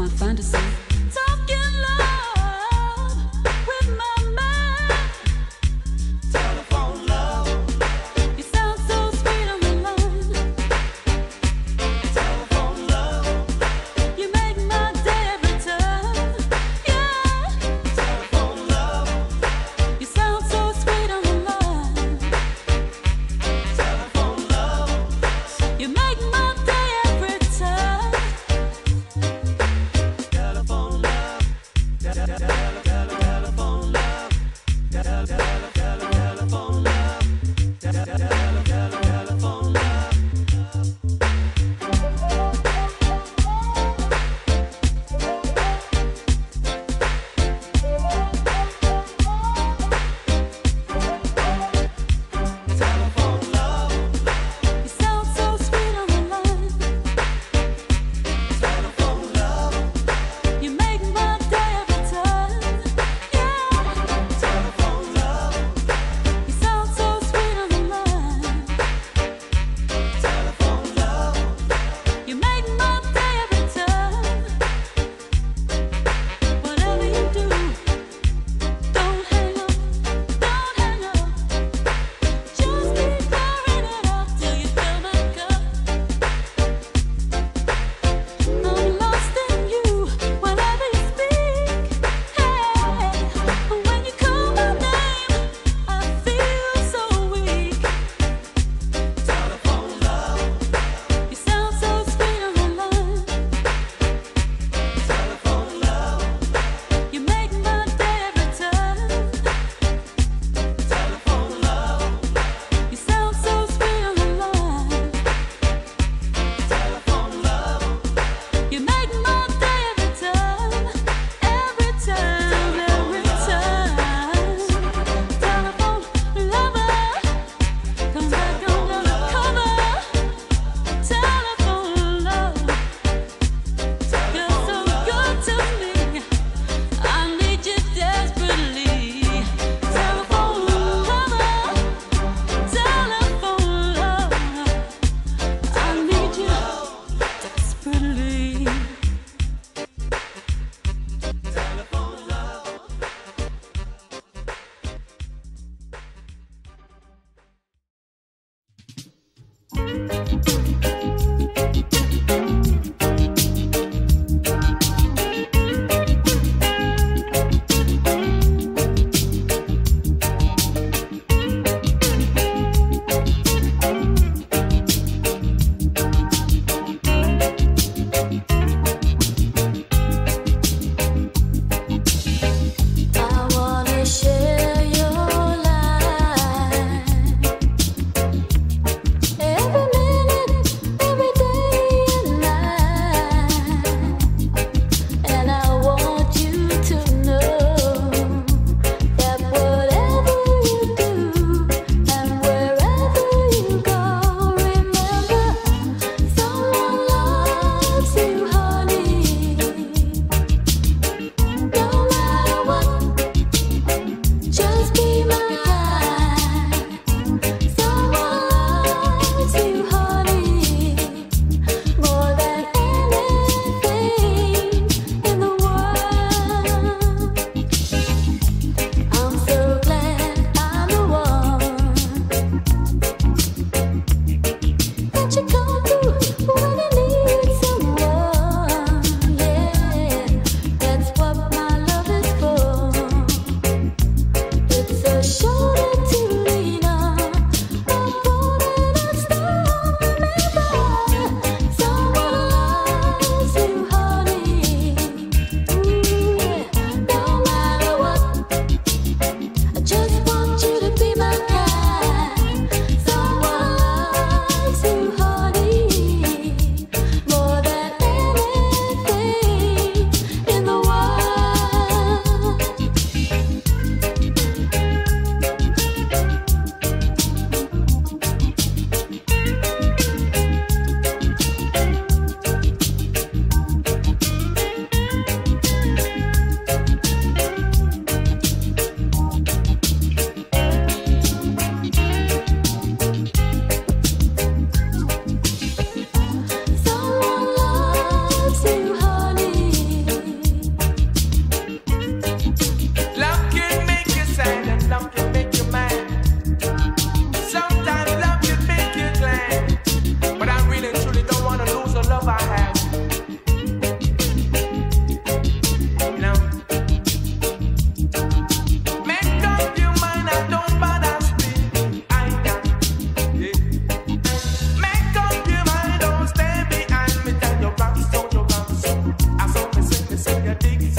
my fantasy. Talking love with my mind. Telephone love. You sound so sweet on the line. Telephone love. You make my day every time. Yeah. Telephone love. You sound so sweet on the line. Telephone love. You make my telephone love. You make my day every time.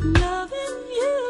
Loving you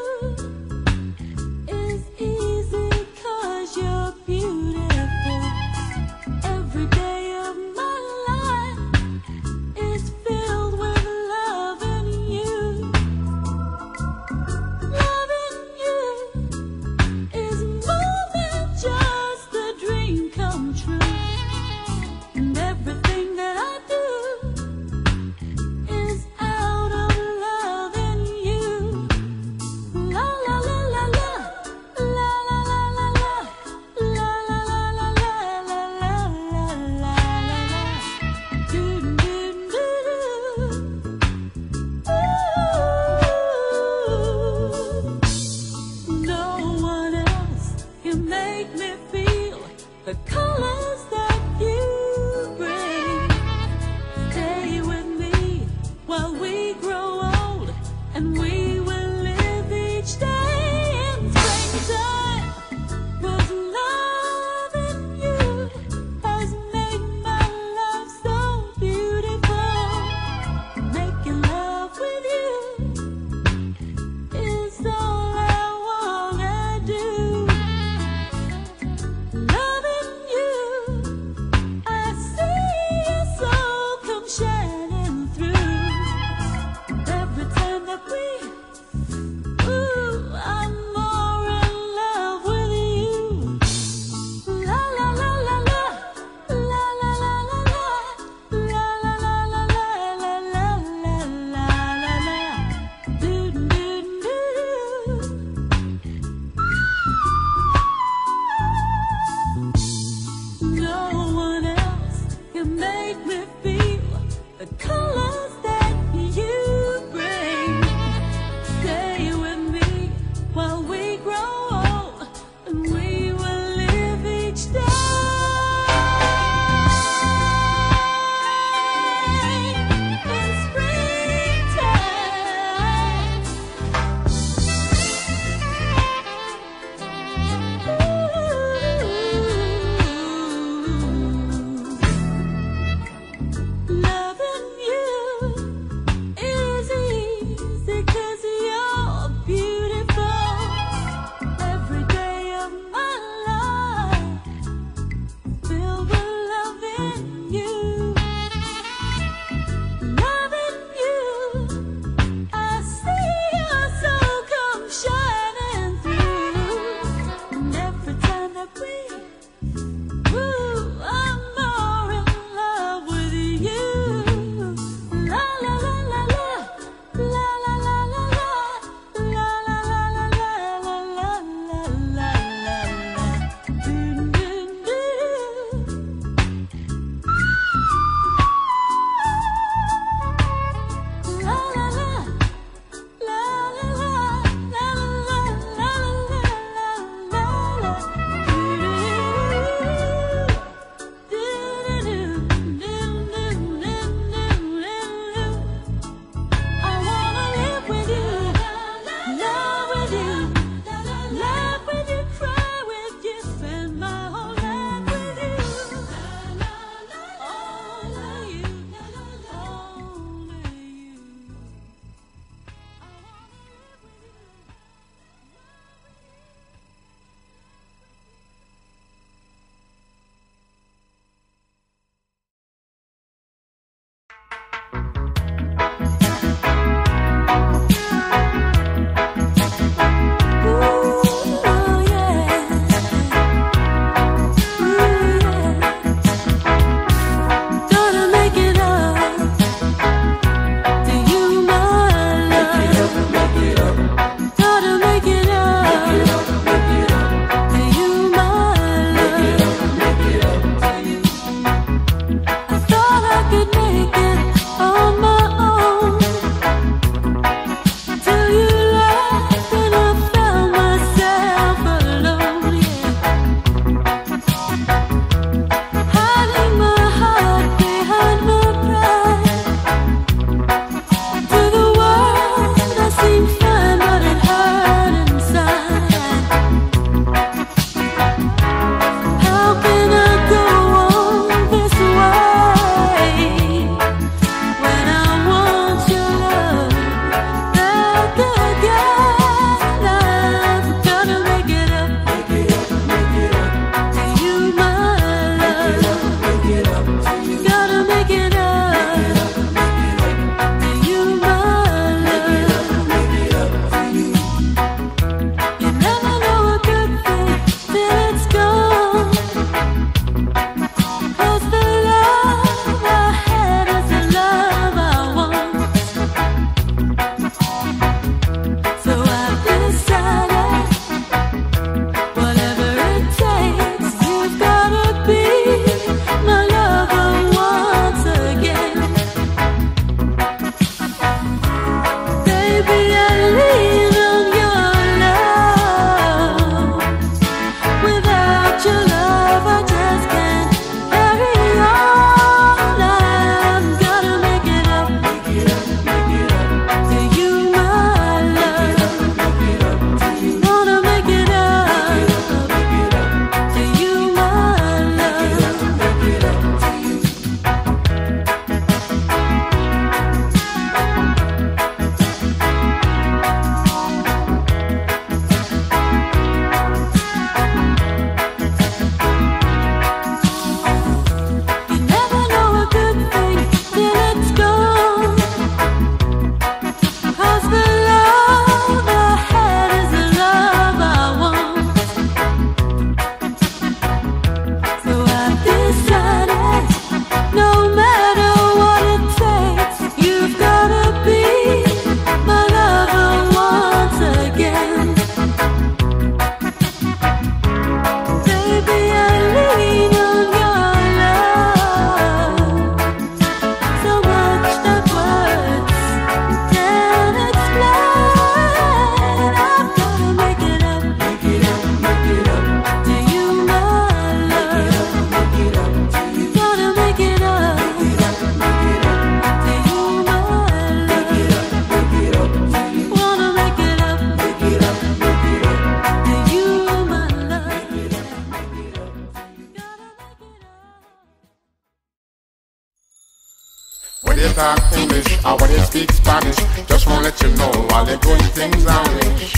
When they talk English or when they speak Spanish, just wanna let you know while they're going things English.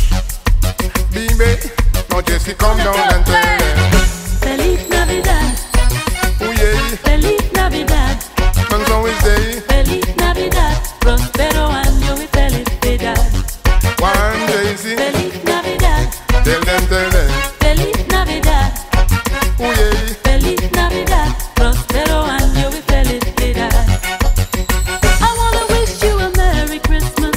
Baby, now Jesse come down and tell them Feliz Navidad. Oh yeah, Feliz Navidad. And so we say Feliz Navidad, prospero año y felicidad. One Jesse Feliz Navidad. Tell them, tell them Feliz Navidad. Oh yeah, Feliz Navidad, prospero año y felicidad. I wanna wish you a Merry Christmas.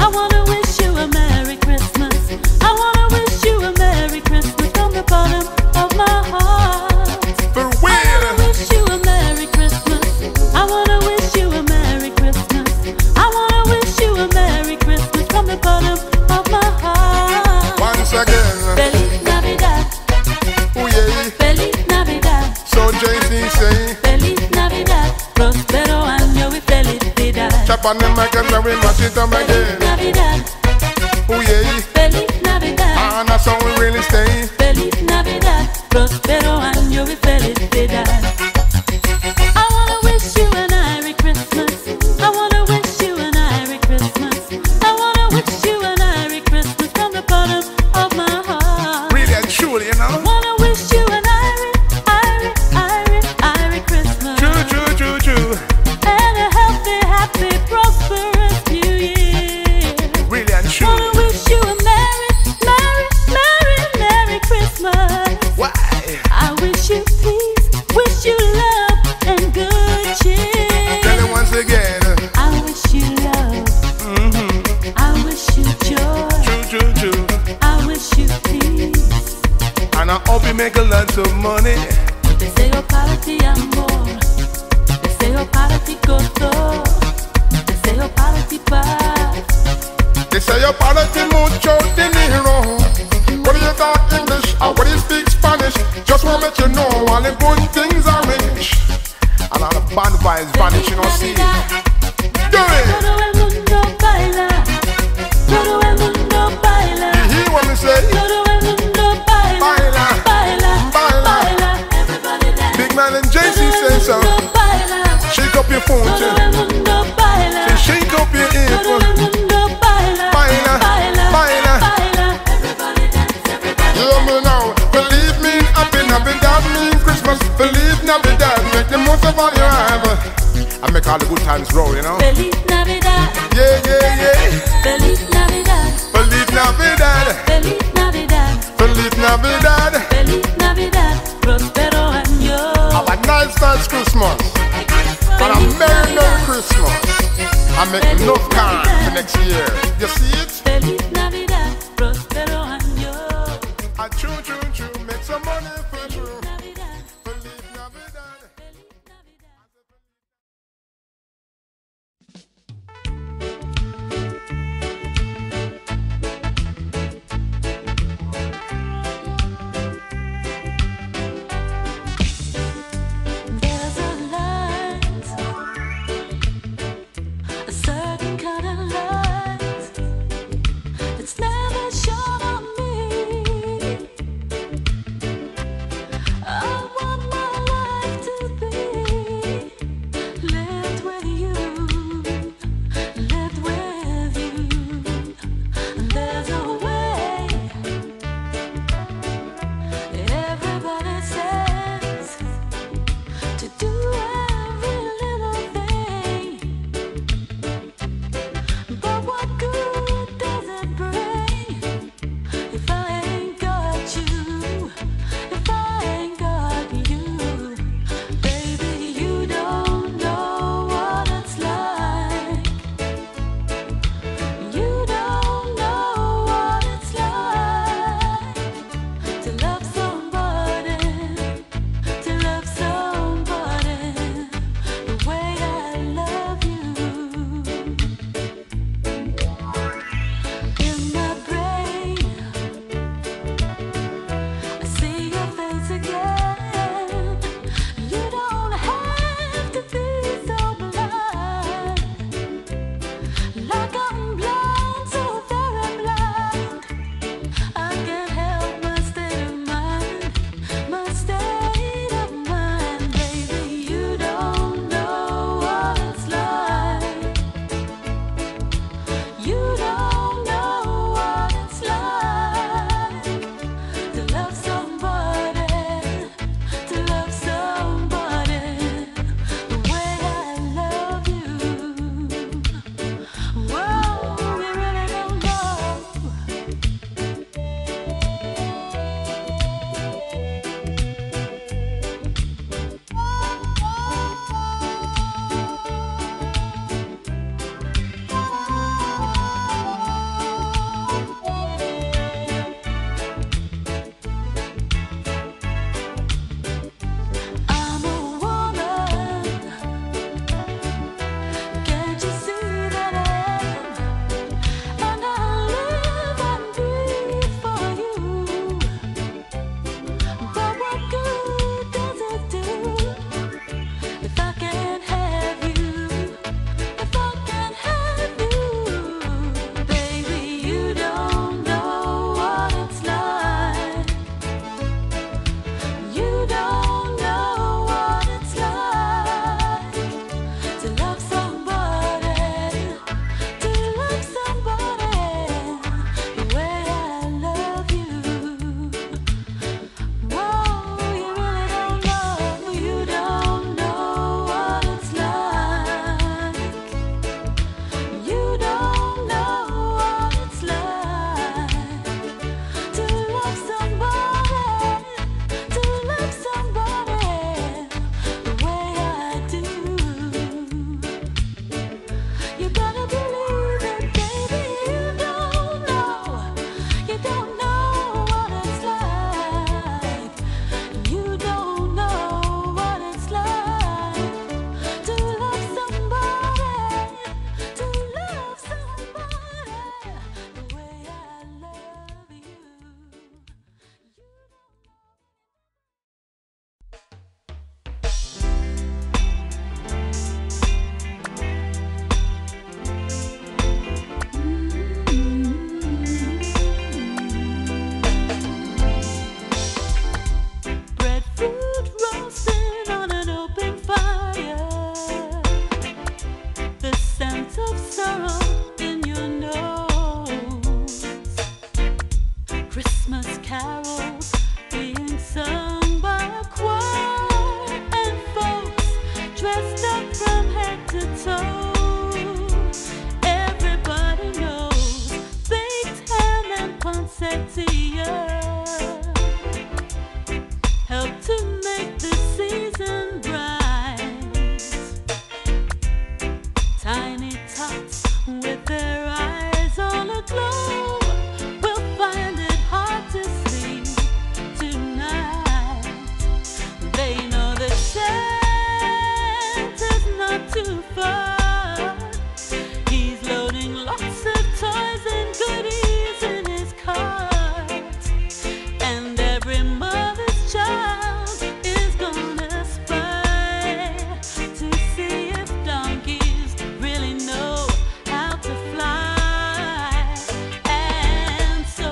I wanna wish you a Merry Christmas. I wanna wish you a Merry Christmas from the bottom of my heart. For real. I wanna wish you a Merry Christmas. I wanna wish you a Merry Christmas. I wanna wish you a Merry Christmas from the bottom of my heart. Once again, Feliz Navidad. Oh yeah, Feliz Navidad. So JC say Feliz Navidad, prospero año y felicidad. Chop on them again and we mash it up again. Feliz Navidad. Oh yeah, Feliz Navidad. And that's how we really stay. Feliz Navidad, prospero año y felicidad. I wanna wish you an Merry Christmas. I wanna wish you an Merry Christmas. I wanna wish you an Merry Christmas from the bottom of my heart. Really and truly, you know. I wanna wish you an Merry Christmas. True, true, true, true. And a healthy, happy, prosperous New Year. Really and I wanna truly. wish you a Merry Christmas. Why? I wish you peace, wish you love and good cheer. Tell them once again. I wish you love. I wish you joy. True, true, true. I wish you peace. And I hope you make a lot of money. Deseo para ti amor. Deseo para ti gozo. Deseo para ti paz. Deseo para ti mucho dinero. What do you talk English or what do you speak Spanish? Just wanna let you know all the good things are rich. A lot of bonfires vanish, you know, see. Do it! Todo el mundo baila. Todo el mundo baila. You hear what me say? Todo el mundo baila. Baila, baila, baila. Everybody dance. Big man and JC say so. Todo el mundo baila. Shake up your phone, too. Todo el mundo baila. Say, shake up your earphone. Todo el mundo baila. Baila, baila, baila. Everybody dance, everybody dance. You know now, believe me, happy Navidad means Christmas. Believe Navidad, make the most of all you have. I make all the good times roll, you know. Feliz Navidad. Yeah, yeah, yeah. Feliz Navidad. Feliz Navidad. Feliz Navidad. Feliz Navidad. Feliz Navidad. Prospero año. Have a nice, nice Christmas. And a merry, merry Christmas. I make enough time for next year. You see it? Feliz Navidad. Prospero año. I true, true, true. Make some money for true. Certain kind of light. dressed up from head to toe. Everybody knows baked ham and poinsettia help to make the season bright. Tiny tots with their eyes all aglow will find it hard to sleep tonight. They know the Santa's not too far. He's loading lots of toys and goodies in his cart, and every mother's child is gonna spy to see if donkeys really know how to fly. And so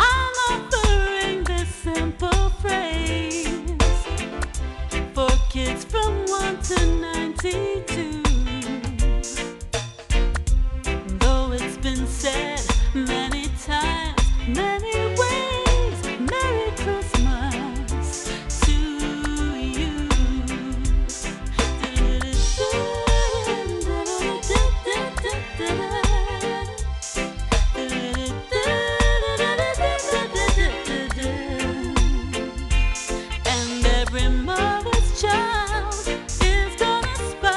I'm offering this simple phrase for kids from 1 to 92. Though it's been said many times, many ways, Merry Christmas to you. And every mother's child is gonna spy to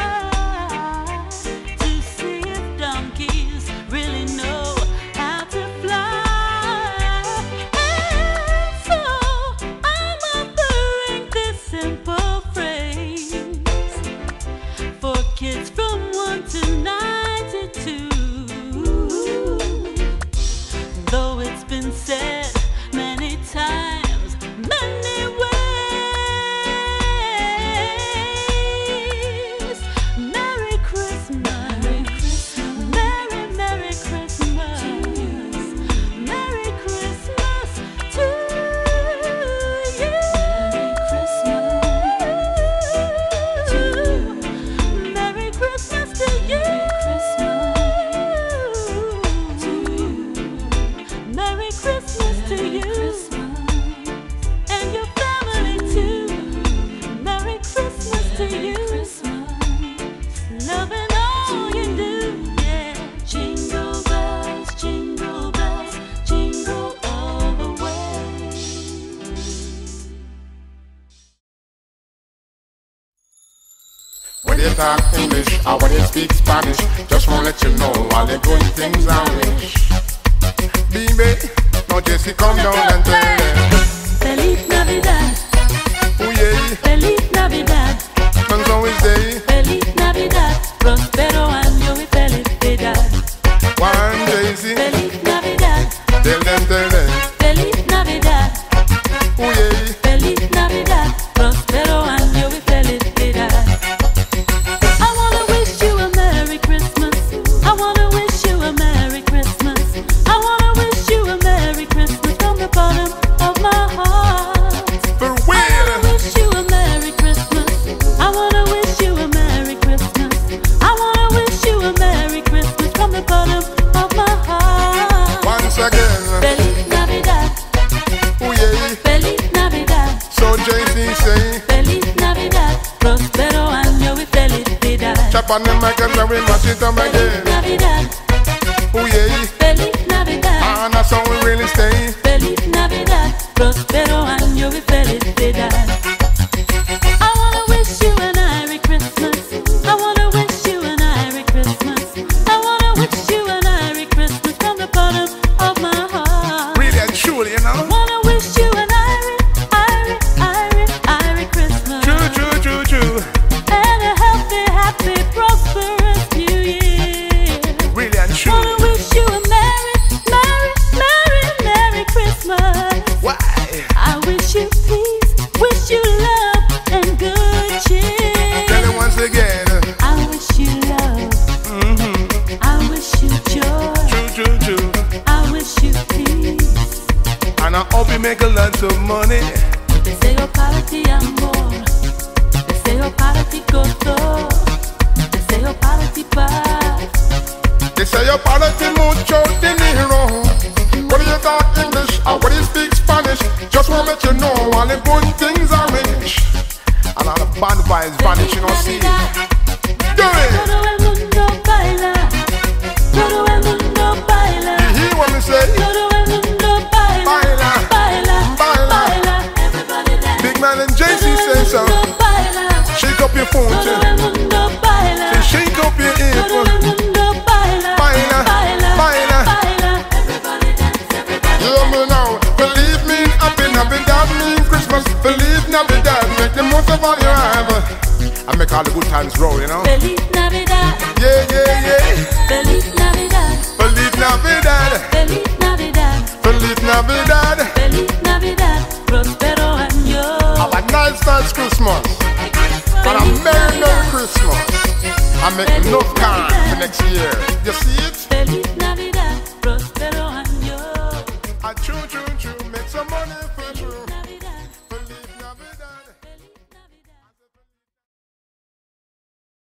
see if donkeys really know how to fly. And so I'm offering this simple phrase for kids from 1 to 92. Though it's been said many times, many ways, Merry Christmas, Merry, Merry Christmas, Merry Christmas to you, Merry Christmas to you, Merry Christmas to you, and your family too. Merry Christmas to you, loving all you do, yeah. Jingle bells, jingle all the way. When they talk English or when they speak Spanish, just want to let you know how they're going things English. Baby, now Jesse, come down and tell them Feliz Navidad, oh yeah, Feliz Navidad, and so we say Feliz Navidad, prospero año y felicidad. One Jesse, Feliz Navidad, tell them Feliz Navidad, oh yeah, Feliz Navidad, prospero año y felicidad. I wanna wish you a Merry Christmas. I wanna wish you a Merry Christmas. I wanna wish you a Merry Christmas from the bottom of my heart. For I wanna wish you a Merry Christmas. I wanna wish you a Merry Christmas. I wanna wish you a Merry Christmas from the bottom of my heart. Once again, Feliz Navidad, oh yeah, Feliz Navidad, so JC say Feliz Navidad, prospero año y felicidad. chop on them again and we mash it up Feliz again, Navidad, oh yeah. Feliz Navidad, And that's how we really stay. Feliz Navidad, prospero año y felicidad. I wanna wish you an Merry Christmas. I wanna wish you an Merry Christmas. I wanna wish you an Merry Christmas from the bottom of my heart. Really and truly, you know. Wanna wish you an Merry Christmas. True, true, true, true. And a healthy, happy, prosperous New Year. Really and truly. Wanna wish you a Bad vibes vanish, you know, see it. Do it. Todo el mundo baila. Todo el mundo baila. You hear what me say? Todo el mundo baila. Baila. Baila. Baila. Everybody dance. Big man and JC say so. Shake up your phone, too. Say, shake up your earphone. Baila. Baila. Baila. Baila. Everybody dance. Everybody. You know now. Believe me, I've been having that mean Christmas. Believe me, I've been that. Make the most of all you have. I make all the good times roll, you know. Feliz Navidad. Yeah, yeah, yeah. Feliz Navidad. Feliz Navidad. Feliz Navidad. Feliz Navidad. Feliz Navidad. Prospero año. Have a nice, nice Christmas. And a merry, merry Christmas. I make enough time for next year. You see it?